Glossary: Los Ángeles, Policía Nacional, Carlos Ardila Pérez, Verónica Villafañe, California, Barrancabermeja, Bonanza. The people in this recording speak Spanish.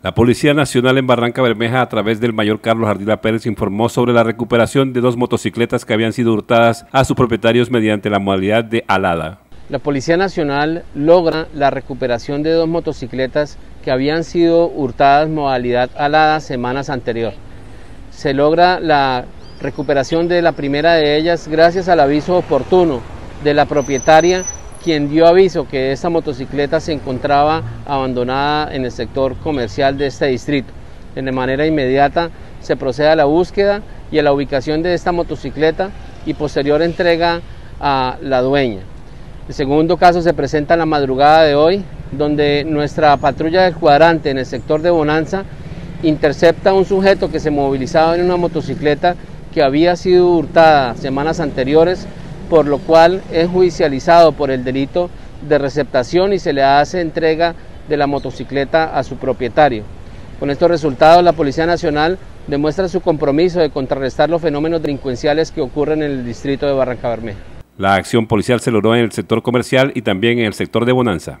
La Policía Nacional en Barrancabermeja, a través del mayor Carlos Ardila Pérez, informó sobre la recuperación de 2 motocicletas que habían sido hurtadas a sus propietarios mediante la modalidad de alada. La Policía Nacional logra la recuperación de 2 motocicletas que habían sido hurtadas modalidad alada semanas anterior. Se logra la recuperación de la primera de ellas gracias al aviso oportuno de la propietaria, quien dio aviso que esta motocicleta se encontraba abandonada en el sector comercial de este distrito. De manera inmediata se procede a la búsqueda y a la ubicación de esta motocicleta y posterior entrega a la dueña. El segundo caso se presenta en la madrugada de hoy, donde nuestra patrulla del cuadrante en el sector de Bonanza intercepta a un sujeto que se movilizaba en una motocicleta que había sido hurtada semanas anteriores, por lo cual es judicializado por el delito de receptación y se le hace entrega de la motocicleta a su propietario. Con estos resultados, la Policía Nacional demuestra su compromiso de contrarrestar los fenómenos delincuenciales que ocurren en el distrito de Barrancabermeja. La acción policial se logró en el sector comercial y también en el sector de Bonanza.